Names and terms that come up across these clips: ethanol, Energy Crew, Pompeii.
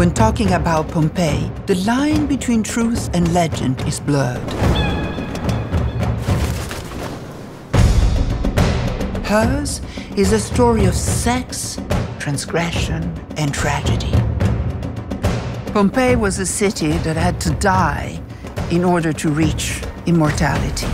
When talking about Pompeii, the line between truth and legend is blurred. Hers is a story of sex, transgression, and tragedy. Pompeii was a city that had to die in order to reach immortality.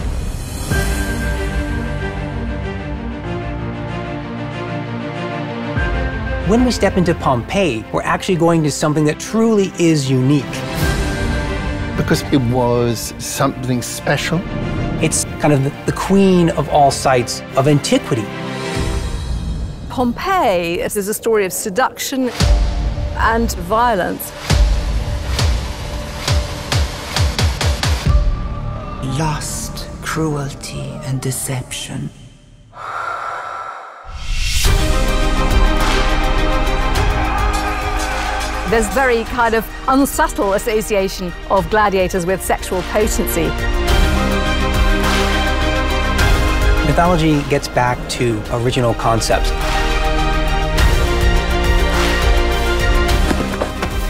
When we step into Pompeii, we're actually going to something that truly is unique. Because it was something special. It's kind of the queen of all sites of antiquity. Pompeii is a story of seduction and violence. Lust, cruelty, and deception. There's very kind of unsubtle association of gladiators with sexual potency. Mythology gets back to original concepts.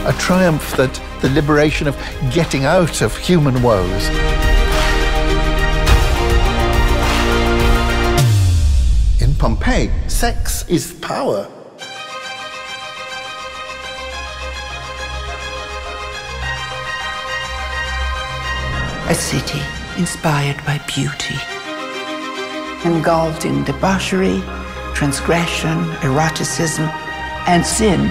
A triumph that the liberation of getting out of human woes. In Pompeii, sex is power. A city inspired by beauty, engulfed in debauchery, transgression, eroticism, and sin.